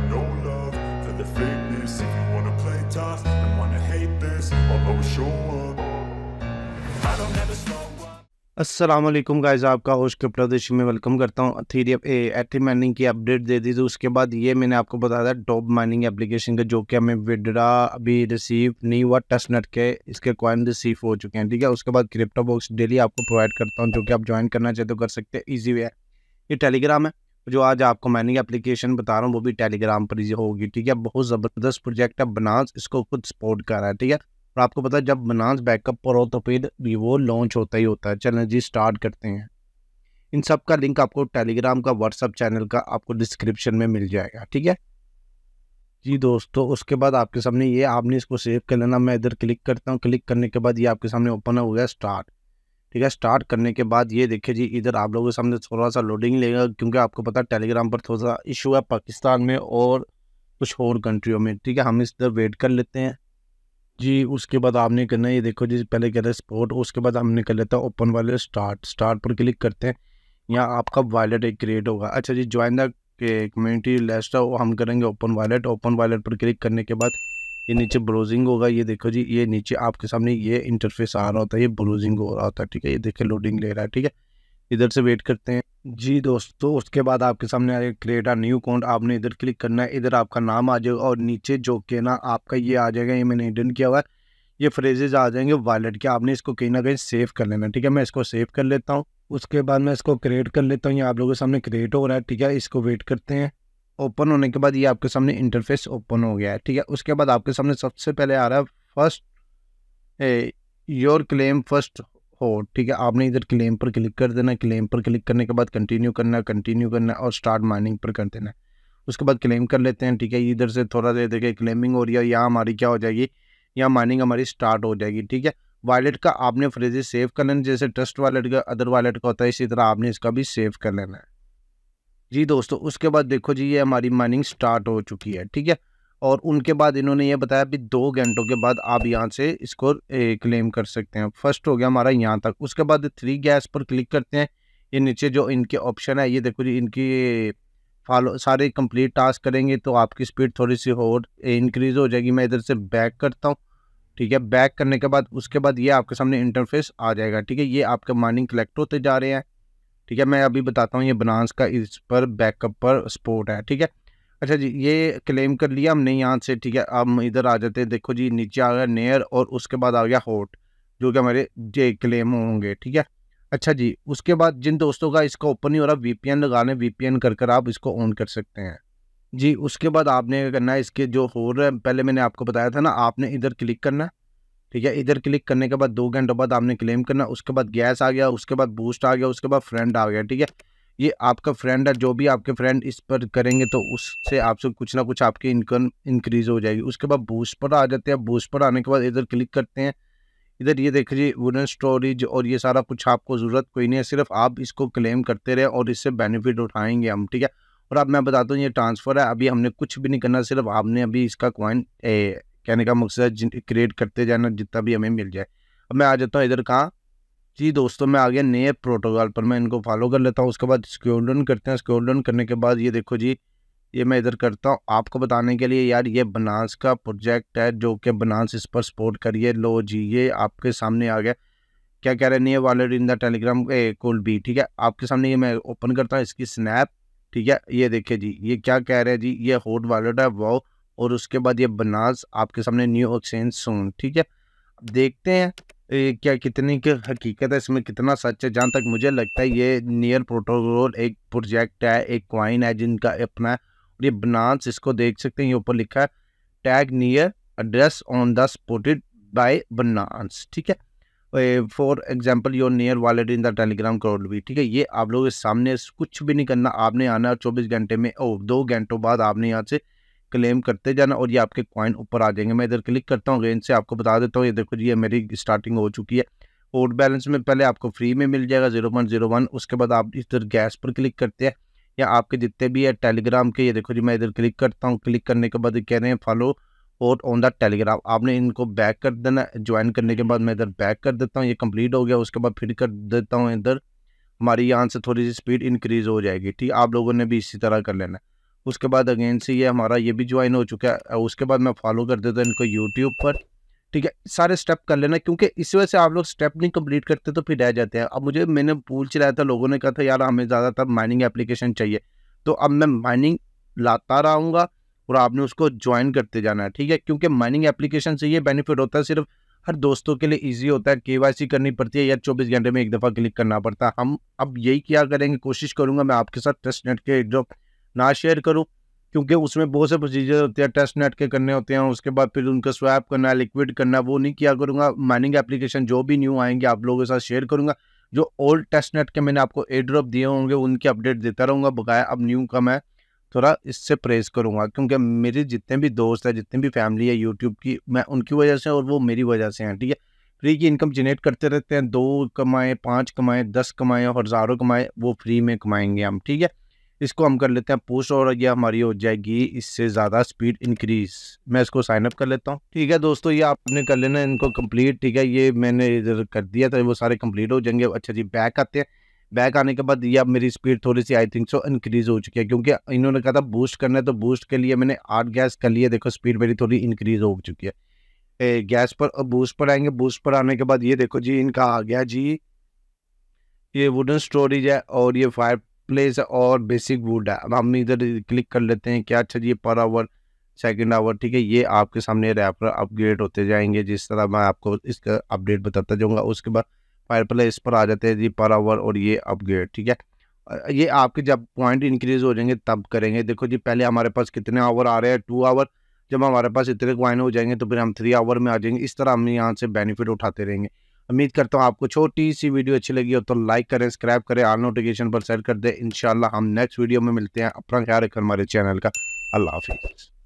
got no love for the fakeness. If you wanna play tough and wanna hate this, I'll always show up. I don't ever slow up. अस्सलामुअलैकुम guys, आपका host के प्रदेश में welcome करता हूँ। थीरी एथिम माइनिंग की अपडेट दे दी थी, उसके बाद ये मैंने आपको बताया था टॉप माइनिंग एप्लीकेशन का, जो कि हमें विड्रा अभी रिसीव नहीं हुआ। टेस्टनेट के इसके कॉइन रिसीव हो चुके हैं, ठीक है। उसके बाद क्रिप्टो बॉक्स डेली आपको प्रोवाइड करता हूँ, जो कि आप ज्वाइन करना चाहते हो कर सकते हैं, ईजी वे है। ये टेलीग्राम है, जो आज आपको माइनिंग एप्लीकेशन बता रहा हूँ वो भी टेलीग्राम पर ही होगी, ठीक है। बहुत ज़बरदस्त प्रोजेक्ट है, बनास इसको खुद सपोर्ट कर रहा है, ठीक है। और आपको पता है जब बनास बैकअप पर हो तो फिर भी वो लॉन्च होता ही होता है। चलें जी स्टार्ट करते हैं। इन सब का लिंक आपको टेलीग्राम का, व्हाट्सअप चैनल का आपको डिस्क्रिप्शन में मिल जाएगा, ठीक है जी दोस्तों। उसके बाद आपके सामने ये, आपने इसको सेव कर लेना। मैं इधर क्लिक करता हूँ, क्लिक करने के बाद ये आपके सामने ओपन हो गया स्टार्ट, ठीक है। स्टार्ट करने के बाद ये देखिए जी, इधर आप लोगों के सामने थोड़ा सा लोडिंग लेगा, क्योंकि आपको पता है टेलीग्राम पर थोड़ा सा इशू है पाकिस्तान में और कुछ और कंट्रियों में, ठीक है। हम इस तरह वेट कर लेते हैं जी। उसके बाद आपने करना है, ये देखो जी, पहले कह रहे हैं सपोर्ट, उसके बाद हमने कर लेता है ओपन वाले स्टार्ट। स्टार्ट पर क्लिक करते हैं, यहाँ आपका वॉलेट एक क्रिएट होगा। अच्छा जी, ज्वाइन द कम्युनिटी लिस्ट है, हम करेंगे ओपन वॉलेट। ओपन वॉलेट पर क्लिक करने के बाद ये नीचे ब्राउजिंग होगा। ये देखो जी, ये नीचे आपके सामने ये इंटरफेस आ रहा होता है, ये ब्राउजिंग हो रहा होता है, ठीक है। ये देखिए लोडिंग ले रहा है, ठीक है। इधर से वेट करते हैं जी दोस्तों। उसके बाद आपके सामने आएगा क्रिएट अ न्यू अकाउंट, आपने इधर क्लिक करना है, इधर आपका नाम आ जाएगा और नीचे जो कि ना आपका ये आ जाएगा, ये मैंने हिडन किया हुआ है, ये फ्रेजेज आ जाएंगे वॉलेट के। आपने इसको कहीं ना कहीं सेव कर लेना, ठीक है। मैं इसको सेव कर लेता हूँ, उसके बाद मैं इसको क्रिएट कर लेता हूँ। ये आप लोगों के सामने क्रिएट हो रहा है, ठीक है। इसको वेट करते हैं। ओपन होने के बाद ये आपके सामने इंटरफेस ओपन हो गया है, ठीक है। उसके बाद आपके सामने सबसे पहले आ रहा है फर्स्ट योर क्लेम फर्स्ट हो, ठीक है। आपने इधर क्लेम पर क्लिक कर देना। क्लेम पर क्लिक करने के बाद कंटिन्यू करना और स्टार्ट माइनिंग पर कर देना। उसके बाद क्लेम कर लेते हैं, ठीक है। इधर से थोड़ा देर देखिए क्लेमिंग हो रही है, यहाँ हमारी क्या हो जाएगी, यहाँ माइनिंग हमारी स्टार्ट हो जाएगी, ठीक है। वॉलेट का आपने फ्रेजेस सेव कर लेना, जैसे ट्रस्ट वॉलेट का अदर वॉलेट का होता है, इसी तरह आपने इसका भी सेव कर लेना है जी दोस्तों। उसके बाद देखो जी, ये हमारी माइनिंग स्टार्ट हो चुकी है, ठीक है। और उनके बाद इन्होंने ये बताया भी 2 घंटों के बाद आप यहाँ से इसको क्लेम कर सकते हैं। फर्स्ट हो गया हमारा यहाँ तक। उसके बाद 3 गैस पर क्लिक करते हैं। ये नीचे जो इनके ऑप्शन है, ये देखो जी, इनकी फॉलो सारे कंप्लीट टास्क करेंगे तो आपकी स्पीड थोड़ी सी और इंक्रीज़ हो जाएगी। मैं इधर से बैक करता हूँ, ठीक है। बैक करने के बाद उसके बाद ये आपके सामने इंटरफेस आ जाएगा, ठीक है। ये आपके माइनिंग कलेक्ट होते जा रहे हैं, ठीक है। मैं अभी बताता हूँ, ये बनास का इस पर बैकअप पर सपोर्ट है, ठीक है। अच्छा जी, ये क्लेम कर लिया हमने यहाँ से, ठीक है। अब इधर आ जाते हैं, देखो जी नीचे आ गया नेयर और उसके बाद आ गया हॉट, जो कि हमारे जे क्लेम होंगे, ठीक है। अच्छा जी, उसके बाद जिन दोस्तों का इसका ओपन नहीं हो रहा, VPN लगाने, VPN कर आप इसको ऑन कर सकते हैं जी। उसके बाद आपने क्या करना है, इसके जो हो रहे हैं पहले मैंने आपको बताया था ना, आपने इधर क्लिक करना, ठीक है। इधर क्लिक करने के बाद 2 घंटों बाद आपने क्लेम करना। उसके बाद गैस आ गया, उसके बाद बूस्ट आ गया, उसके बाद फ्रेंड आ गया, ठीक है। ये आपका फ्रेंड है, जो भी आपके फ्रेंड इस पर करेंगे तो उससे आपसे कुछ ना कुछ आपकी इनकम इंक्रीज हो जाएगी। उसके बाद बूस्ट पर आ जाते हैं। बूस्ट पर आने के बाद इधर क्लिक करते हैं। इधर ये देखिए वुडन स्टोरेज और ये सारा कुछ, आपको ज़रूरत कोई नहीं है, सिर्फ आप इसको क्लेम करते रहे और इससे बेनिफिट उठाएंगे हम, ठीक है। और अब मैं बताता हूँ, ये ट्रांसफ़र है, अभी हमने कुछ भी नहीं करना, सिर्फ आपने अभी इसका कॉइन कहने का मकसद क्रिएट करते जाना, जितना भी हमें मिल जाए। अब मैं आ जाता हूँ इधर कहाँ जी दोस्तों, मैं आ गया नए प्रोटोकॉल पर, मैं इनको फॉलो कर लेता हूँ। उसके बाद स्क्रॉल डाउन करते हैं। स्क्रॉल डाउन करने के बाद ये देखो जी, ये मैं इधर करता हूँ आपको बताने के लिए, यार ये बनास का प्रोजेक्ट है, जो कि बनास इस पर सपोर्ट करिए। लो जी, ये आपके सामने आ गया, क्या कह रहे हैं, नए वॉलेट इन द टेलीग्राम कोल बी, ठीक है। आपके सामने ये मैं ओपन करता हूँ इसकी स्नैप, ठीक है। ये देखिए जी, ये क्या कह रहे हैं जी, ये हॉट वॉलेट है वो, और उसके बाद ये बनास आपके सामने न्यू एक्सचेंज सोन, ठीक है। देखते हैं क्या कितनी की हकीकत है, इसमें कितना सच है। जहाँ तक मुझे लगता है ये नियर प्रोटोकॉल एक प्रोजेक्ट है, एक क्वाइन है जिनका अपना, और ये बनास इसको देख सकते हैं, ये ऊपर लिखा है tag near address on the supported by बनास, ठीक है। For example your near wallet in the Telegram code भी, ठीक है। ये आप लोगों के सामने कुछ भी नहीं करना, आपने आना 24 घंटे में और 2 घंटों बाद आपने यहाँ से क्लेम करते जाना और ये आपके कॉइन ऊपर आ जाएंगे। मैं इधर क्लिक करता हूँ, गेंद से आपको बता देता हूँ। ये देखो जी, ये मेरी स्टार्टिंग हो चुकी है। हॉट बैलेंस में पहले आपको फ्री में मिल जाएगा 0.01। उसके बाद आप इधर गैस पर क्लिक करते हैं, या आपके जितने भी है टेलीग्राम के, ये देखो जी मैं इधर क्लिक करता हूँ। क्लिक करने के बाद कह रहे हैं follow hot on the Telegram, आपने इनको बैक कर देना। ज्वाइन करने के बाद मैं इधर बैक कर देता हूँ, ये कम्प्लीट हो गया। उसके बाद फिर कर देता हूँ इधर, हमारी यहाँ से थोड़ी सी स्पीड इंक्रीज़ हो जाएगी, ठीक। आप लोगों ने भी इसी तरह कर लेना। उसके बाद अगेन से ये हमारा ये भी ज्वाइन हो चुका है। उसके बाद मैं फॉलो कर देता हूँ इनको यूट्यूब पर, ठीक है। सारे स्टेप कर लेना, क्योंकि इस वजह से आप लोग स्टेप नहीं कंप्लीट करते तो फिर रह जाते हैं। अब मैंने भूल चलाया था, लोगों ने कहा था यार हमें ज़्यादातर माइनिंग एप्लीकेशन चाहिए, तो अब मैं माइनिंग लाता रहूँगा और आपने उसको ज्वाइन करते जाना है, ठीक है। क्योंकि माइनिंग एप्लीकेशन से ये बेनिफिट होता है, सिर्फ हर दोस्तों के लिए इजी होता है, KYC करनी पड़ती है यार, 24 घंटे में एक दफ़ा क्लिक करना पड़ता है। हम अब यही क्या करेंगे, कोशिश करूँगा मैं आपके साथ टेस्ट नेट के ड्रॉप ना शेयर करूँ, क्योंकि उसमें बहुत से प्रोसीजर होते हैं, टेस्ट नेट के करने होते हैं, उसके बाद फिर उनका स्वैप करना है, लिक्विड करना, वो नहीं किया करूँगा। माइनिंग एप्लीकेशन जो भी न्यू आएंगे आप लोगों के साथ शेयर करूँगा, जो ओल्ड टेस्ट नेट के मैंने आपको एयर ड्रॉप दिए होंगे उनके अपडेट देता रहूँगा बकाया। अब न्यू का मैं थोड़ा इससे प्रेस करूँगा, क्योंकि मेरे जितने भी दोस्त हैं, जितनी भी फैमिली है यूट्यूब की, मैं उनकी वजह से और वो मेरी वजह से हैं, ठीक है। फ्री की इनकम जनरेट करते रहते हैं, 2 कमाएँ 5 कमाएँ 10 कमाएँ और 1000 कमाएँ, वो फ्री में कमाएंगे हम, ठीक है। इसको हम कर लेते हैं पुश और ये हमारी हो जाएगी इससे ज़्यादा स्पीड इंक्रीज़। मैं इसको साइनअप कर लेता हूँ, ठीक है दोस्तों। ये आपने कर लेना इनको कंप्लीट, ठीक है। ये मैंने इधर कर दिया था, वो सारे कंप्लीट हो जाएंगे। अच्छा जी, बैक आते हैं। बैक आने के बाद ये अब मेरी स्पीड थोड़ी सी आई थिंक सो इंक्रीज़ हो चुकी है, क्योंकि इन्होंने कहा था बूस्ट करना है, तो बूस्ट के लिए मैंने 8 गैस कर लिए। देखो स्पीड मेरी थोड़ी इंक्रीज़ हो चुकी है। गैस पर और बूस्ट पर आएंगे। बूस्ट पर आने के बाद ये देखो जी, इनका आ गया जी, ये वुडन स्टोरेज है और ये फायर प्लेस है और बेसिक वुड है। अब हम इधर क्लिक कर लेते हैं क्या। अच्छा जी, पर आवर, सेकेंड आवर, ठीक है। ये आपके सामने रैपर अपग्रेड होते जाएंगे, जिस तरह मैं आपको इसका अपडेट बताता जाऊँगा। उसके बाद फायर प्लेस पर आ जाते हैं जी, पर आवर और ये अपग्रेड, ठीक है। ये आपके जब पॉइंट इंक्रीज़ हो जाएंगे तब करेंगे। देखो जी, पहले हमारे पास कितने आवर आ रहे हैं, 2 आवर। जब हमारे पास इतने क्वाइन हो जाएंगे तो फिर हम 3 आवर में आ जाएंगे। इस तरह हम यहाँ से बेनिफिट उठाते रहेंगे। उम्मीद करता हूँ आपको छोटी सी वीडियो अच्छी लगी हो तो लाइक करें, सब्सक्राइब करें, आल नोटिफिकेशन पर सेट कर दें। इंशाल्लाह हम नेक्स्ट वीडियो में मिलते हैं। अपना ख्याल रखें, हमारे चैनल का। अल्लाह हाफिज़।